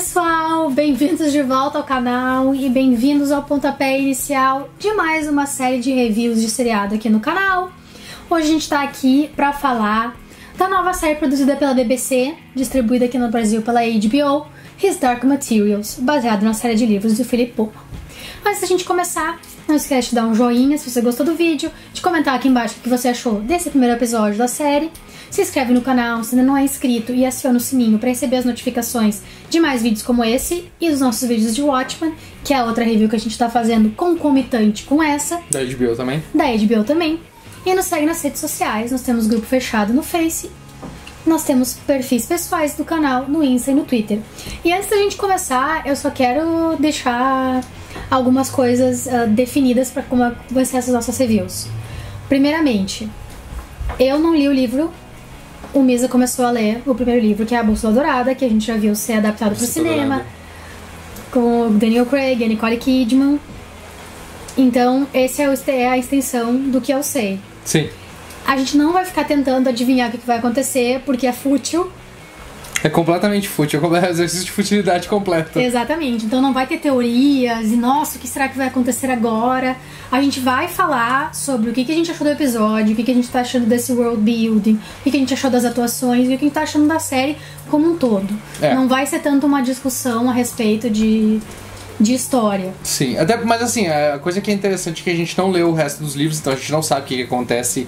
pessoal, bem-vindos de volta ao canal e bem-vindos ao pontapé inicial de mais uma série de reviews de seriado aqui no canal. Hoje a gente tá aqui pra falar da nova série produzida pela BBC, distribuída aqui no Brasil pela HBO, His Dark Materials, baseado na série de livros do Philip Pullman. Antes da gente começar, não esquece de dar um joinha se você gostou do vídeo, de comentar aqui embaixo o que você achou desse primeiro episódio da série, se inscreve no canal se ainda não é inscrito e aciona o sininho para receber as notificações de mais vídeos como esse e dos nossos vídeos de Watchmen, que é a outra review que a gente tá fazendo concomitante com essa. Da HBO também. Da HBO também. E nos segue nas redes sociais, nós temos grupo fechado no Face, nós temos perfis pessoais do canal no Insta e no Twitter. E antes da gente começar, eu só quero deixar algumas coisas definidas para como vai ser essas nossas reviews. Primeiramente, eu não li o livro. O Misa começou a ler o primeiro livro, que é A Bússola Dourada, que a gente já viu ser adaptado para o cinema, com o Daniel Craig e a Nicole Kidman. Então, essa é a extensão do que eu sei. Sim. A gente não vai ficar tentando adivinhar o que vai acontecer, porque é fútil. É completamente fútil, é exercício de futilidade completa. Exatamente, então não vai ter teorias e, nossa, o que será que vai acontecer agora? A gente vai falar sobre o que a gente achou do episódio, o que a gente tá achando desse world building, o que a gente achou das atuações, e o que a gente tá achando da série como um todo. É. Não vai ser tanto uma discussão a respeito de história. Sim, até, mas assim, a coisa que é interessante é que a gente não leu o resto dos livros, então a gente não sabe o que acontece.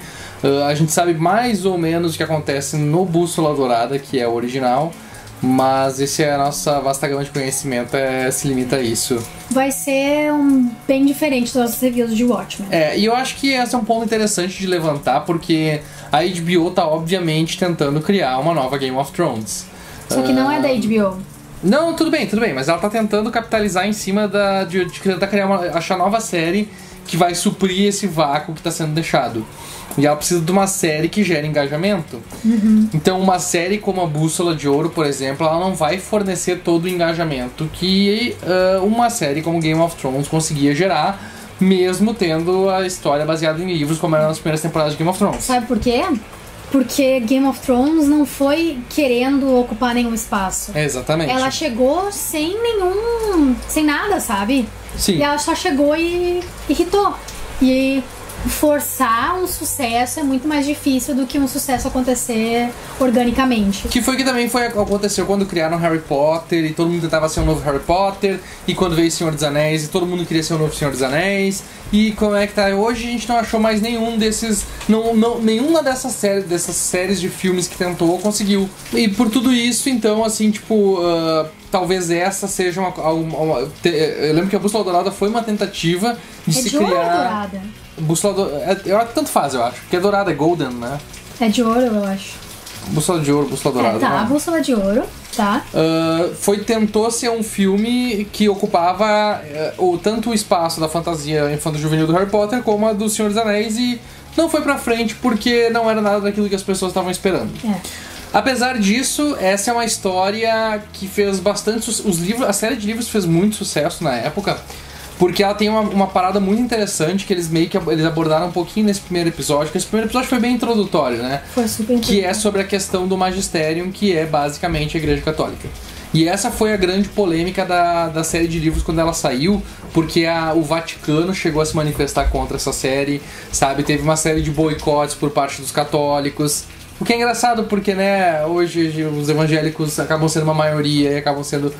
A gente sabe mais ou menos o que acontece no Bússola Dourada, que é o original, mas esse é a nossa vasta gama de conhecimento, se limita a isso. Vai ser bem diferente dos nossos reviews de Watchmen. É, e eu acho que esse é um ponto interessante de levantar, porque a HBO tá obviamente tentando criar uma nova Game of Thrones. Só que não é da HBO. Não, tudo bem, mas ela tá tentando capitalizar em cima de tentar criar achar nova série que vai suprir esse vácuo que tá sendo deixado. E ela precisa de uma série que gere engajamento. Uhum. Então uma série como A Bússola de Ouro, por exemplo, ela não vai fornecer todo o engajamento que uma série como Game of Thrones conseguia gerar, mesmo tendo a história baseada em livros, como era nas primeiras temporadas de Game of Thrones. Sabe por quê? Porque Game of Thrones não foi querendo ocupar nenhum espaço. Exatamente. Ela chegou sem nada, sabe? Sim. E ela só chegou e irritou. E forçar um sucesso é muito mais difícil do que um sucesso acontecer organicamente. Que foi que também aconteceu quando criaram Harry Potter e todo mundo tentava ser um novo Harry Potter, e quando veio Senhor dos Anéis e todo mundo queria ser um novo Senhor dos Anéis. E como é que tá? Hoje a gente não achou mais nenhum desses, nenhuma dessas séries de filmes que tentou conseguiu. E por tudo isso, então, assim, tipo, talvez essa seja eu lembro que a Bússola Dourada foi uma tentativa de se criar. Dourada. Bússola Dourada, tanto faz, eu acho, porque é dourada, é golden, né? É de ouro, eu acho. Bússola de Ouro, Bússola Dourada. Tá, né? Bússola de Ouro, tá. Tentou ser um filme que ocupava tanto o espaço da fantasia infanto-juvenil do Harry Potter como a do Senhor dos Anéis, e não foi pra frente porque não era nada daquilo que as pessoas estavam esperando. É. Apesar disso, essa é uma história que fez bastante a série de livros fez muito sucesso na época. Porque ela tem uma parada muito interessante que eles abordaram um pouquinho nesse primeiro episódio, porque esse primeiro episódio foi bem introdutório, né? Foi super introdutório. Que é sobre a questão do magistério, que é basicamente a Igreja Católica. E essa foi a grande polêmica da série de livros quando ela saiu, porque o Vaticano chegou a se manifestar contra essa série, sabe? Teve uma série de boicotes por parte dos católicos. O que é engraçado porque, né, hoje os evangélicos acabam sendo uma maioria e acabam sendo,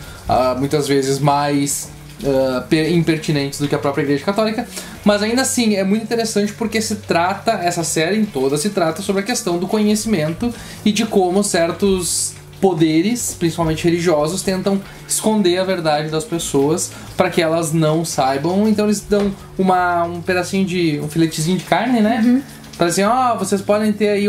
muitas vezes, mais impertinentes do que a própria Igreja Católica, mas ainda assim é muito interessante porque essa série em toda se trata sobre a questão do conhecimento e de como certos poderes, principalmente religiosos, tentam esconder a verdade das pessoas para que elas não saibam, então eles dão um filetezinho de carne, né? Uhum. Pra assim, ó, vocês podem ter aí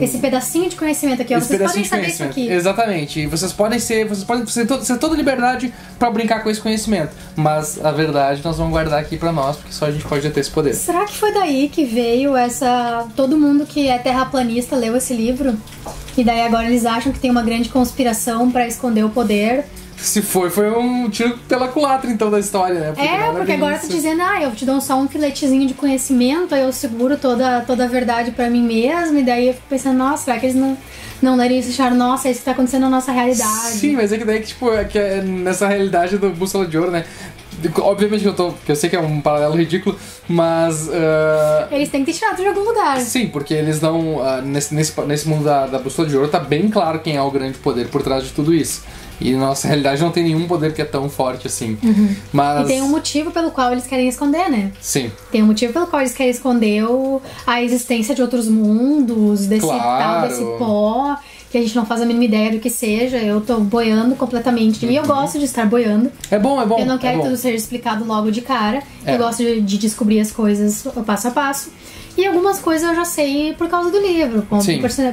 esse pedacinho de conhecimento aqui, ó. Vocês podem saber isso aqui. Exatamente. E vocês podem ter toda liberdade pra brincar com esse conhecimento. Mas a verdade nós vamos guardar aqui pra nós, porque só a gente pode ter esse poder. Será que foi daí que veio todo mundo que é terraplanista leu esse livro? E daí agora eles acham que tem uma grande conspiração pra esconder o poder. Se foi um tiro pela culatra, então, da história, né? Porque agora tu dizendo, eu te dou só um filetezinho de conhecimento, aí eu seguro toda a verdade pra mim mesmo, e daí eu fico pensando, nossa, será que eles não... não daria isso, achar, nossa, isso tá acontecendo na nossa realidade. Sim, mas é que daí que, tipo, é que é nessa realidade do Bússola de Ouro, né? Obviamente que eu tô, porque eu sei que é um paralelo ridículo, mas... eles têm que ter tirado de algum lugar. Sim, porque eles não... nesse mundo da Bússola de Ouro tá bem claro quem é o grande poder por trás de tudo isso. E na nossa realidade não tem nenhum poder que é tão forte assim. Uhum. Mas... E tem um motivo pelo qual eles querem esconder, né? Sim. Tem um motivo pelo qual eles querem esconder a existência de outros mundos, desse tal, desse pó, que a gente não faz a mínima ideia do que seja. Eu tô boiando completamente. Uhum. E eu gosto de estar boiando. É bom, é bom. Eu não quero que tudo seja explicado logo de cara. É. Eu gosto de descobrir as coisas passo a passo. E algumas coisas eu já sei por causa do livro, como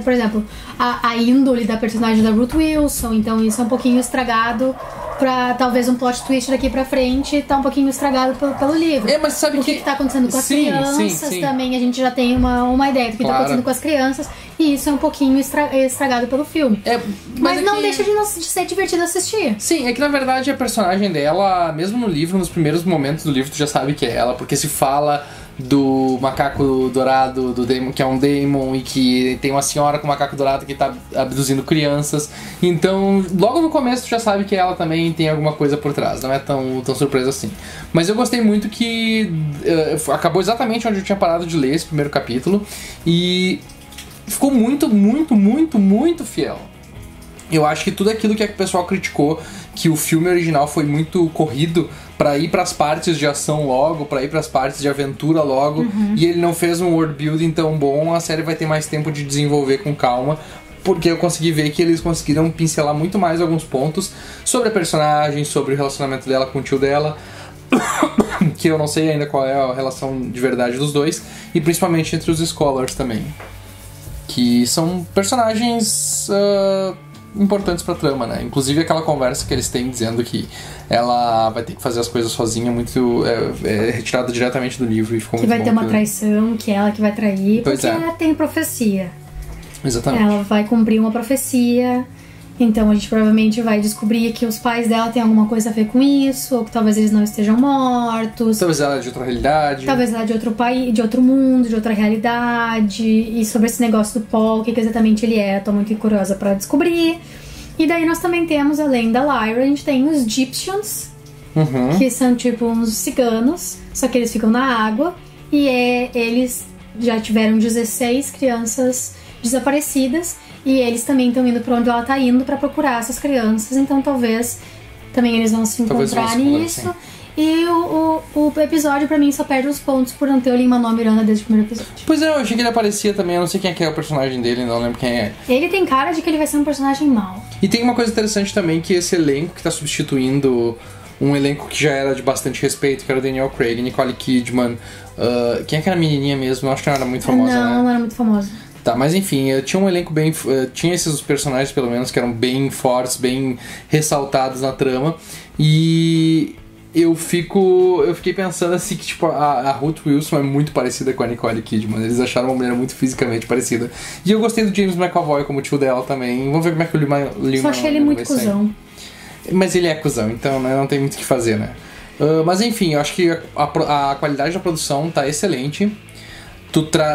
por exemplo, a índole da personagem da Ruth Wilson, então isso é um pouquinho estragado pra talvez um plot twist daqui pra frente, tá um pouquinho estragado pelo livro. É, mas sabe o que tá acontecendo com as crianças também, a gente já tem uma ideia do que tá acontecendo com as crianças, e isso é um pouquinho estragado pelo filme. É, mas é não que... deixa de ser divertido assistir. Sim, é que na verdade a personagem dela, mesmo no livro, nos primeiros momentos do livro, tu já sabe que é ela, porque se fala... do macaco dourado, do Dæmon, que é um Dæmon, e que tem uma senhora com um macaco dourado que tá abduzindo crianças. Então, logo no começo tu já sabe que ela também tem alguma coisa por trás, não é tão surpresa assim. Mas eu gostei muito que acabou exatamente onde eu tinha parado de ler esse primeiro capítulo, e ficou muito, muito, muito, muito fiel. Eu acho que tudo aquilo que o pessoal criticou, que o filme original foi muito corrido pra ir pras partes de ação logo, pra ir pras partes de aventura logo, e ele não fez um world building tão bom, a série vai ter mais tempo de desenvolver com calma, porque eu consegui ver que eles conseguiram pincelar muito mais alguns pontos sobre a personagem, sobre o relacionamento dela com o tio dela, que eu não sei ainda qual é a relação de verdade dos dois, e principalmente entre os Scholars também, que são personagens... importantes pra trama, né? Inclusive aquela conversa que eles têm dizendo que ela vai ter que fazer as coisas sozinha, muito retirada diretamente do livro, e ficou que muito vai ter uma traição, que ela que vai trair, pois porque ela tem profecia. Exatamente. Ela vai cumprir uma profecia, então a gente provavelmente vai descobrir que os pais dela têm alguma coisa a ver com isso, ou que talvez eles não estejam mortos. Talvez ela é de outra realidade. Talvez ela é de outro país, de outro mundo, de outra realidade. E sobre esse negócio do Paul, o que exatamente ele é, eu tô muito curiosa pra descobrir. E daí nós também temos, além da Lyra, a gente tem os Gyptians, que são tipo uns ciganos, só que eles ficam na água. E eles já tiveram 16 crianças desaparecidas. E eles também estão indo pra onde ela tá indo pra procurar essas crianças, então talvez também eles vão se encontrar nisso. E o episódio pra mim só perde os pontos por não ter o Lin-Manuel Miranda desde o primeiro episódio. Pois é, eu achei que ele aparecia também, eu não sei quem é, que é o personagem dele, não lembro quem é. Ele tem cara de que ele vai ser um personagem mau. E tem uma coisa interessante também, que esse elenco que tá substituindo um elenco que já era de bastante respeito, que era o Daniel Craig, Nicole Kidman, quem é que era a menininha mesmo? Eu acho que não era muito famosa, não, né? Não, não era muito famosa. Tá, mas enfim, tinha um elenco bem... tinha esses personagens, pelo menos, que eram bem fortes, bem ressaltados na trama. E eu fiquei pensando assim, que tipo, a Ruth Wilson é muito parecida com a Nicole Kidman. Eles acharam uma mulher muito fisicamente parecida. E eu gostei do James McAvoy como tio dela também. Vamos ver como é que eu li só achei ele muito cuzão. Mas ele é cuzão, então né, não tem muito o que fazer, né? Mas enfim, eu acho que a qualidade da produção tá excelente.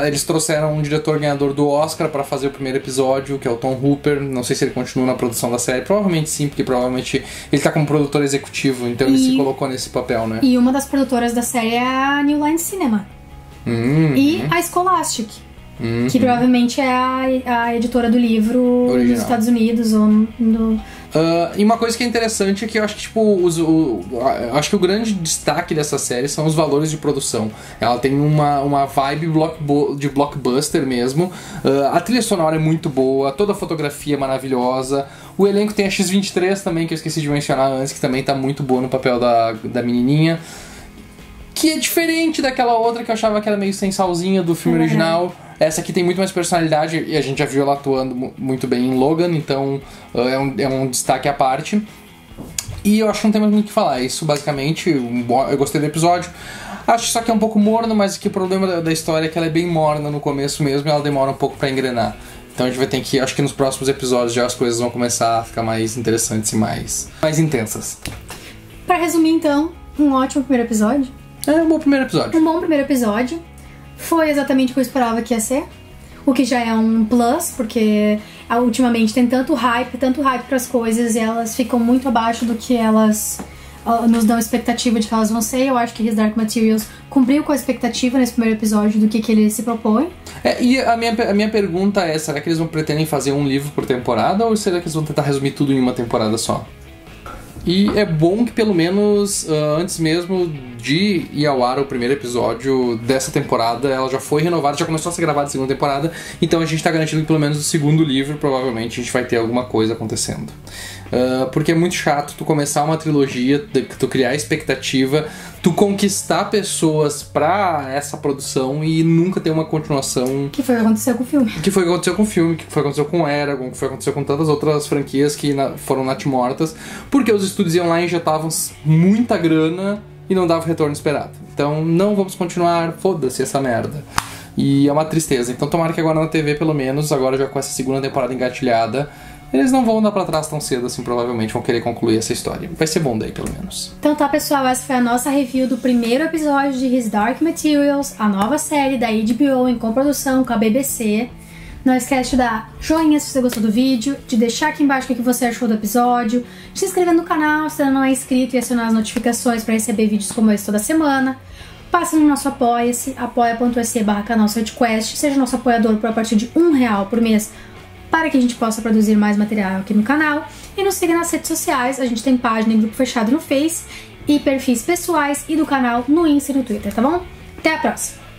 Eles trouxeram um diretor ganhador do Oscar pra fazer o primeiro episódio, que é o Tom Hooper. Não sei se ele continua na produção da série. Provavelmente sim, porque provavelmente ele tá como produtor executivo, então ele se colocou nesse papel, né? E uma das produtoras da série é a New Line Cinema. E a Scholastic, que provavelmente é a editora do livro original dos Estados Unidos. E uma coisa que é interessante é que eu acho que tipo, acho que o grande destaque dessa série são os valores de produção. Ela tem uma vibe de blockbuster mesmo. A trilha sonora é muito boa, toda a fotografia é maravilhosa. O elenco tem a X-23 também, que eu esqueci de mencionar antes, que também tá muito boa no papel da menininha, que é diferente daquela outra que eu achava que era meio sem salzinha do filme original. Essa aqui tem muito mais personalidade, e a gente já viu ela atuando muito bem em Logan, então é um destaque à parte. E eu acho que não tem mais muito o que falar, isso basicamente. Eu gostei do episódio. Acho só que é um pouco morno, mas que o problema da história é que ela é bem morna no começo mesmo, e ela demora um pouco pra engrenar. Então a gente vai ter que, acho que nos próximos episódios já as coisas vão começar a ficar mais interessantes e mais intensas. Pra resumir então, um ótimo primeiro episódio. É, um bom primeiro episódio. Um bom primeiro episódio. Foi exatamente o que eu esperava que ia ser, o que já é um plus, porque ultimamente tem tanto hype pras coisas, e elas ficam muito abaixo do que elas nos dão expectativa de que elas vão ser. Eu acho que His Dark Materials cumpriu com a expectativa nesse primeiro episódio do que ele se propõe. É, e a minha pergunta é, será que eles vão pretendem fazer um livro por temporada, ou será que eles vão tentar resumir tudo em uma temporada só? E é bom que pelo menos antes mesmo de ir ao ar o primeiro episódio dessa temporada, ela já foi renovada, já começou a ser gravada a segunda temporada, então a gente tá garantindo que pelo menos o segundo livro provavelmente a gente vai ter alguma coisa acontecendo. Porque é muito chato tu começar uma trilogia, tu criar expectativa, tu conquistar pessoas pra essa produção e nunca ter uma continuação. Que foi o que aconteceu com o filme. Que foi o que aconteceu com o filme, que foi o que aconteceu com Eragon, que foi o que aconteceu com tantas outras franquias que foram natimortas, porque os estúdios iam lá e injetavam muita grana e não dava o retorno esperado. Então não vamos continuar, foda-se essa merda. E é uma tristeza. Então tomara que agora na TV, pelo menos, agora já com essa segunda temporada engatilhada, eles não vão andar pra trás tão cedo assim, provavelmente vão querer concluir essa história. Vai ser bom daí, pelo menos. Então tá, pessoal, essa foi a nossa review do primeiro episódio de His Dark Materials, a nova série da HBO em coprodução com a BBC. Não esquece de dar joinha se você gostou do vídeo, de deixar aqui embaixo o que você achou do episódio, de se inscrever no canal se ainda não é inscrito e acionar as notificações pra receber vídeos como esse toda semana. Passa no nosso Apoia-se, apoia.se/canal Side Quest, seja nosso apoiador por a partir de R$1 por mês, para que a gente possa produzir mais material aqui no canal. E nos siga nas redes sociais, a gente tem página e grupo fechado no Face, e perfis pessoais e do canal no Insta e no Twitter, tá bom? Até a próxima!